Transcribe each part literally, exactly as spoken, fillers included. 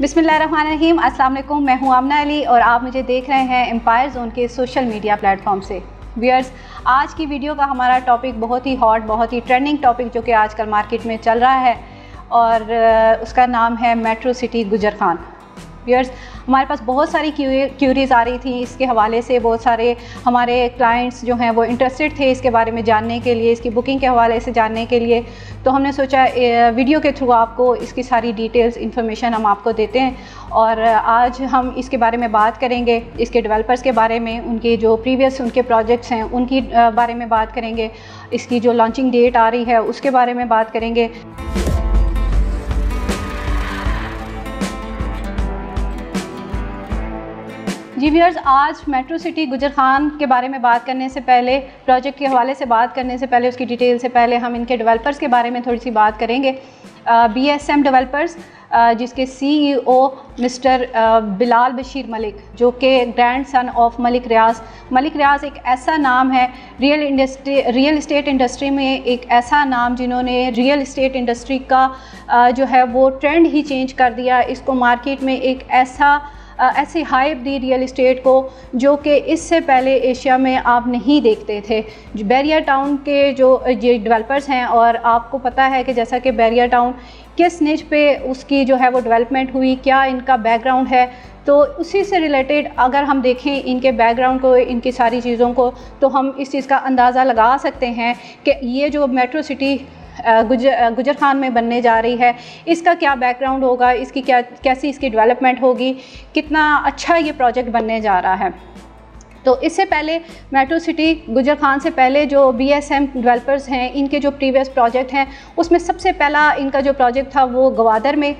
बिस्मिल्लाहिर्रहमानिर्रहीम, अस्सलाम वालेकुम। मैं हूं आमना अली और आप मुझे देख रहे हैं एम्पायर जोन के सोशल मीडिया प्लेटफॉर्म से। व्यूअर्स, आज की वीडियो का हमारा टॉपिक बहुत ही हॉट, बहुत ही ट्रेंडिंग टॉपिक जो कि आजकल मार्केट में चल रहा है और उसका नाम है metro city Gujar Khan. Viewers, हमारे पास बहुत सारी क्यूरीज आ रही थी इसके हवाले से, बहुत सारे हमारे क्लाइंट्स जो हैं वो इंटरेस्टेड थे इसके बारे में जानने के लिए, इसकी बुकिंग के हवाले से जानने के लिए। तो हमने सोचा वीडियो के थ्रू आपको इसकी सारी डिटेल्स इंफॉर्मेशन हम आपको देते हैं और आज हम इसके बारे में बात करेंगे, इसके डेवलपर्स के बारे में, उनके जो प्रीवियस उनके प्रोजेक्ट्स हैं उनकी बारे में बात करेंगे, इसकी जो लॉन्चिंग डेट आ रही है उसके बारे में बात करेंगे। जी व्यूअर्स, आज मेट्रो सिटी गुज्जर खान के बारे में बात करने से पहले, प्रोजेक्ट के हवाले से बात करने से पहले, उसकी डिटेल से पहले हम इनके डेवलपर्स के बारे में थोड़ी सी बात करेंगे। बीएसएम डेवलपर्स जिसके सीईओ मिस्टर बिलाल बशीर मलिक, जो कि grand son of Malik Riaz. Malik Riaz एक ऐसा नाम है real industry, real estate industry में एक ऐसा नाम जिन्होंने रियल इस्टेट इंडस्ट्री का जो है वो ट्रेंड ही चेंज कर दिया। इसको मार्केट में एक ऐसा ऐसी हाइप दी रियल इस्टेट को जो कि इससे पहले एशिया में आप नहीं देखते थे। बहरिया टाउन के जो ये डेवलपर्स हैं और आपको पता है कि जैसा कि बहरिया टाउन किस निच पे उसकी जो है वो डेवलपमेंट हुई, क्या इनका बैकग्राउंड है, तो उसी से रिलेटेड अगर हम देखें इनके बैकग्राउंड को, इनकी सारी चीज़ों को, तो हम इस चीज़ का अंदाज़ा लगा सकते हैं कि ये जो मेट्रो सिटी गुजर गुजर खान में बनने जा रही है इसका क्या बैकग्राउंड होगा, इसकी क्या कैसी इसकी डेवलपमेंट होगी, कितना अच्छा ये प्रोजेक्ट बनने जा रहा है। तो इससे पहले मेट्रो सिटी गुजर खान से पहले जो बीएसएम डेवलपर्स हैं इनके जो प्रीवियस प्रोजेक्ट हैं उसमें सबसे पहला इनका जो प्रोजेक्ट था वो ग्वादर में,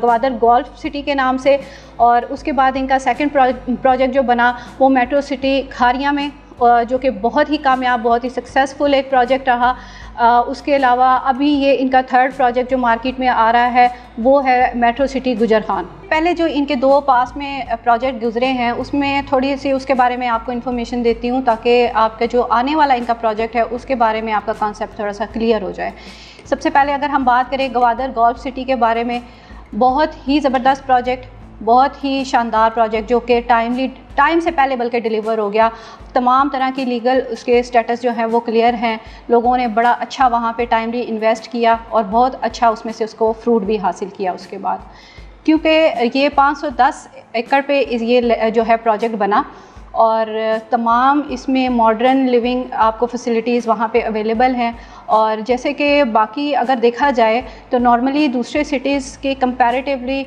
ग्वादर गोल्फ सिटी के नाम से, और उसके बाद इनका सेकेंड प्रोजेक्ट जो बना वो मेट्रो सिटी खारियां में, जो कि बहुत ही कामयाब, बहुत ही सक्सेसफुल एक प्रोजेक्ट रहा। आ, उसके अलावा अभी ये इनका थर्ड प्रोजेक्ट जो मार्केट में आ रहा है वो है मेट्रो सिटी गुजर खान। पहले जो इनके दो पास में प्रोजेक्ट गुजरे हैं उसमें थोड़ी सी उसके बारे में आपको इन्फॉर्मेशन देती हूँ ताकि आपका जो आने वाला इनका प्रोजेक्ट है उसके बारे में आपका कॉन्सेप्ट थोड़ा सा क्लियर हो जाए। सबसे पहले अगर हम बात करें ग्वादर गोल्फ सिटी के बारे में, बहुत ही ज़बरदस्त प्रोजेक्ट, बहुत ही शानदार प्रोजेक्ट जो कि टाइमली टाइम से पहले बल्कि डिलीवर हो गया। तमाम तरह की लीगल उसके स्टेटस जो है वो क्लियर हैं, लोगों ने बड़ा अच्छा वहाँ पे टाइमली इन्वेस्ट किया और बहुत अच्छा उसमें से उसको फ्रूट भी हासिल किया उसके बाद, क्योंकि ये पाँच सौ दस एकड़ पे ये जो है प्रोजेक्ट बना और तमाम इसमें मॉडर्न लिविंग आपको फैसिलिटीज़ वहाँ पे अवेलेबल हैं। और जैसे कि बाकी अगर देखा जाए तो नॉर्मली दूसरे सिटीज़ के कंपैरेटिवली,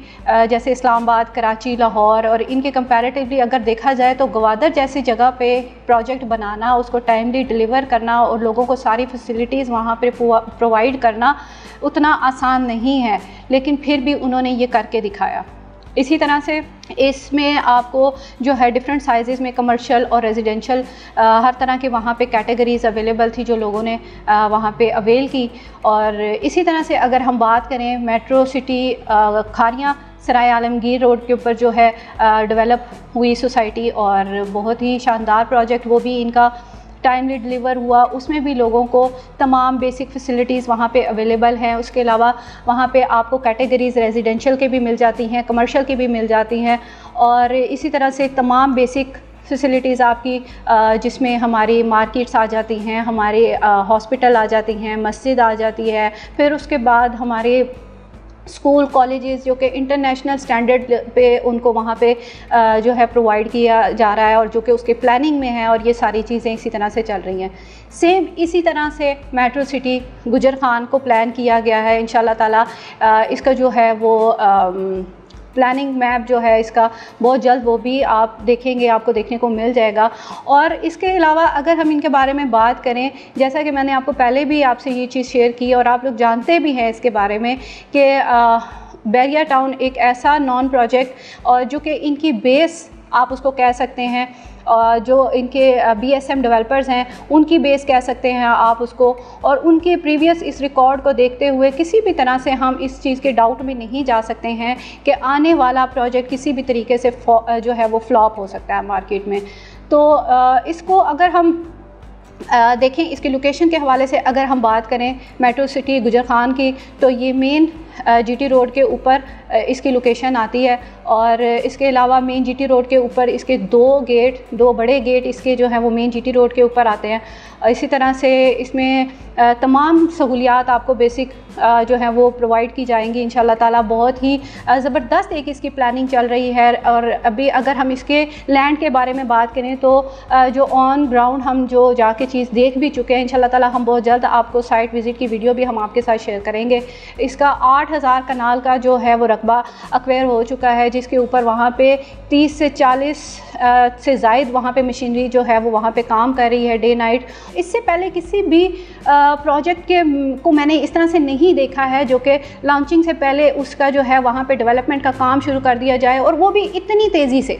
जैसे इस्लामाबाद, कराची, लाहौर और इनके कंपैरेटिवली अगर देखा जाए तो ग्वादर जैसी जगह पे प्रोजेक्ट बनाना, उसको टाइमली डिलीवर करना और लोगों को सारी फैसिलिटीज़ वहाँ पर प्रोवाइड करना उतना आसान नहीं है, लेकिन फिर भी उन्होंने ये करके दिखाया। इसी तरह से इसमें आपको जो है डिफरेंट साइजेस में कमर्शियल और रेजिडेंशियल हर तरह के वहाँ पे कैटेगरीज़ अवेलेबल थी जो लोगों ने आ, वहाँ पे अवेल की। और इसी तरह से अगर हम बात करें metro city Kharian Sarai Alamgir road के ऊपर जो है डेवलप हुई सोसाइटी और बहुत ही शानदार प्रोजेक्ट, वो भी इनका टाइमली डिलीवर हुआ। उसमें भी लोगों को तमाम बेसिक फैसिलिटीज़ वहाँ पे अवेलेबल हैं। उसके अलावा वहाँ पे आपको कैटेगरीज़ रेजिडेंशियल की भी मिल जाती हैं, कमर्शियल की भी मिल जाती हैं और इसी तरह से तमाम बेसिक फैसिलिटीज़ आपकी, जिसमें हमारी मार्केट्स आ जाती हैं, हमारे हॉस्पिटल आ जाती हैं, मस्जिद आ जाती है, फिर उसके बाद हमारे स्कूल कॉलेजेस जो कि इंटरनेशनल स्टैंडर्ड पे उनको वहाँ पे जो है प्रोवाइड किया जा रहा है और जो कि उसके प्लानिंग में है और ये सारी चीज़ें इसी तरह से चल रही हैं। सेम इसी तरह से मेट्रो सिटी गुजर खान को प्लान किया गया है। इंशाल्लाह ताला इसका जो है वो प्लानिंग मैप जो है इसका बहुत जल्द वो भी आप देखेंगे, आपको देखने को मिल जाएगा। और इसके अलावा अगर हम इनके बारे में बात करें, जैसा कि मैंने आपको पहले भी आपसे ये चीज़ शेयर की और आप लोग जानते भी हैं इसके बारे में कि बहरिया टाउन एक ऐसा नॉन प्रोजेक्ट और जो कि इनकी बेस आप उसको कह सकते हैं, और जो इनके बीएसएम डेवलपर्स हैं उनकी बेस कह सकते हैं आप उसको, और उनके प्रीवियस इस रिकॉर्ड को देखते हुए किसी भी तरह से हम इस चीज़ के डाउट में नहीं जा सकते हैं कि आने वाला प्रोजेक्ट किसी भी तरीके से जो है वो फ्लॉप हो सकता है मार्केट में। तो इसको अगर हम देखें, इसके लोकेशन के हवाले से अगर हम बात करें मेट्रो सिटी गुजर खान की, तो ये मेन जीटी रोड के ऊपर इसकी लोकेशन आती है। और इसके अलावा मेन जीटी रोड के ऊपर इसके दो गेट, दो बड़े गेट इसके जो हैं वो मेन जीटी रोड के ऊपर आते हैं। इसी तरह से इसमें तमाम सहूलियात आपको बेसिक जो है वो प्रोवाइड की जाएंगी इंशाल्लाह ताला। बहुत ही ज़बरदस्त एक इसकी प्लानिंग चल रही है। और अभी अगर हम इसके लैंड के बारे में बात करें तो जो ऑन ग्राउंड हम जो जाके चीज़ देख भी चुके हैं, इंशाल्लाह ताला हम बहुत जल्द आपको साइट विज़िट की वीडियो भी हम आपके साथ शेयर करेंगे। इसका आठ हज़ार कनाल का जो है वो रकबा अक्वेयर हो चुका है, जिसके ऊपर वहाँ पे तीस से चालीस से ज़ायद वहाँ पे मशीनरी जो है वो वहाँ पे काम कर रही है डे नाइट। इससे पहले किसी भी प्रोजेक्ट के को मैंने इस तरह से नहीं देखा है जो कि लॉन्चिंग से पहले उसका जो है वहाँ पे डेवलपमेंट का काम शुरू कर दिया जाए, और वो भी इतनी तेज़ी से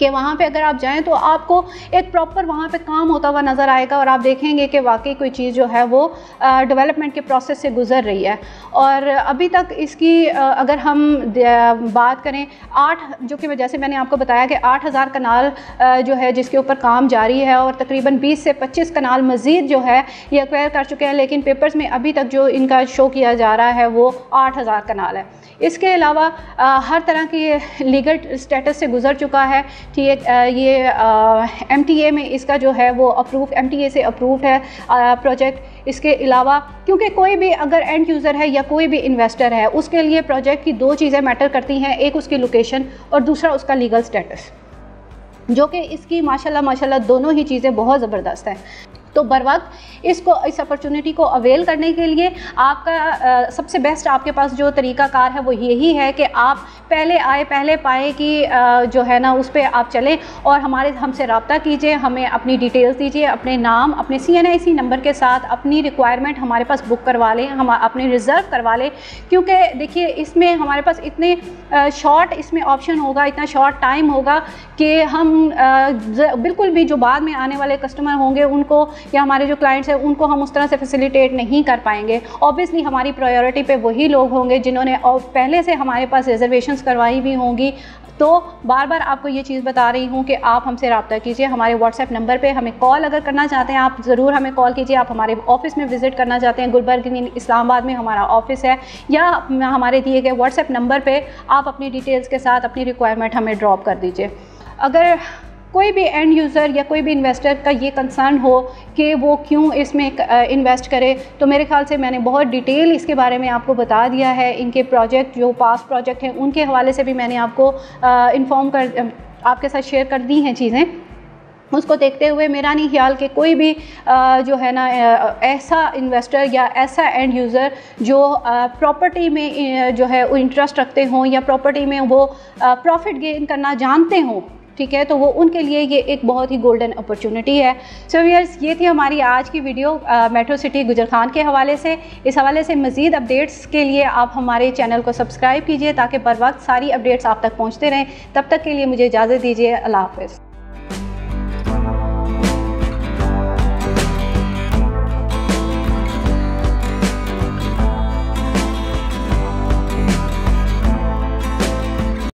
कि वहाँ पे अगर आप जाएं तो आपको एक प्रॉपर वहाँ पे काम होता हुआ नज़र आएगा और आप देखेंगे कि वाकई कोई चीज़ जो है वो डेवलपमेंट के प्रोसेस से गुजर रही है। और अभी तक इसकी आ, अगर हम बात करें आठ, जो कि जैसे मैंने आपको बताया कि आठ हज़ार कनाल आ, जो है जिसके ऊपर काम जारी है, और तकरीबन बीस से पच्चीस कनाल मज़ीद जो है ये एक्वायर कर चुके हैं, लेकिन पेपर्स में अभी तक जो इनका शो किया जा रहा है वो आठ हज़ार कनाल है। इसके अलावा आ, हर तरह के लीगल स्टेटस से गुजर चुका है। ठीक, ये एमटीए में इसका जो है वो अप्रूव, एमटीए से अप्रूव है आ, प्रोजेक्ट। इसके अलावा क्योंकि कोई भी अगर एंड यूज़र है या कोई भी इन्वेस्टर है, उसके लिए प्रोजेक्ट की दो चीज़ें मैटर करती हैं, एक उसकी लोकेशन और दूसरा उसका लीगल स्टेटस, जो कि इसकी माशाल्लाह माशाल्लाह दोनों ही चीज़ें बहुत ज़बरदस्त हैं। तो बर वक्त इसको, इस अपॉर्चुनिटी को अवेल करने के लिए आपका आ, सबसे बेस्ट आपके पास जो तरीका कार है वो यही है कि आप पहले आए पहले पाए कि आ, जो है ना उस पर आप चलें, और हमारे हमसे रब्ता कीजिए, हमें अपनी डिटेल्स दीजिए, अपने नाम, अपने सी एन आई सी नंबर के साथ अपनी रिक्वायरमेंट हमारे पास बुक करवा लें, हम अपने रिज़र्व करवा लें। क्योंकि देखिए इसमें हमारे पास इतने शॉर्ट इसमें ऑप्शन होगा, इतना शॉर्ट टाइम होगा कि हम आ, बिल्कुल भी जो बाद में आने वाले कस्टमर होंगे उनको या हमारे जो क्लाइंट्स हैं उनको हम उस तरह से फैसिलिटेट नहीं कर पाएंगे। ऑब्वियसली हमारी प्रायोरिटी पे वही लोग होंगे जिन्होंने पहले से हमारे पास रिजर्वेशंस करवाई भी होंगी। तो बार बार आपको ये चीज़ बता रही हूँ कि आप हमसे रब्ता कीजिए, हमारे व्हाट्सएप नंबर पे हमें कॉल अगर करना चाहते हैं आप ज़रूर हमें कॉल कीजिए। आप हमारे ऑफिस में विज़िट करना चाहते हैं, गुलबर्ग ग्रीन इस्लामाबाद में हमारा ऑफिस है, या हमारे दिए गए व्हाट्सएप नंबर पर आप अपनी डिटेल्स के साथ अपनी रिक्वायरमेंट हमें ड्रॉप कर दीजिए। अगर कोई भी एंड यूज़र या कोई भी इन्वेस्टर का ये कंसर्न हो कि वो क्यों इसमें इन्वेस्ट करे, तो मेरे ख्याल से मैंने बहुत डिटेल इसके बारे में आपको बता दिया है। इनके प्रोजेक्ट जो पास प्रोजेक्ट हैं उनके हवाले से भी मैंने आपको इन्फॉर्म कर आपके साथ शेयर कर दी हैं चीज़ें। उसको देखते हुए मेरा नहीं ख्याल कि कोई भी आ, जो है ना ऐसा इन्वेस्टर या ऐसा एंड यूज़र जो प्रॉपर्टी में जो है वो इंटरेस्ट रखते हों या प्रॉपर्टी में वो प्रॉफिट गेन करना जानते हों, ठीक है, तो वो उनके लिए ये एक बहुत ही गोल्डन अपॉर्चुनिटी है। सो व्यूअर्स, ये थी हमारी आज की वीडियो आ, मेट्रो सिटी गुज्जर खान के हवाले से। इस हवाले से मज़ीद अपडेट्स के लिए आप हमारे चैनल को सब्सक्राइब कीजिए ताकि बर वक्त सारी अपडेट्स आप तक पहुँचते रहें। तब तक के लिए मुझे इजाज़त दीजिए, अल्लाह हाफ़िज़।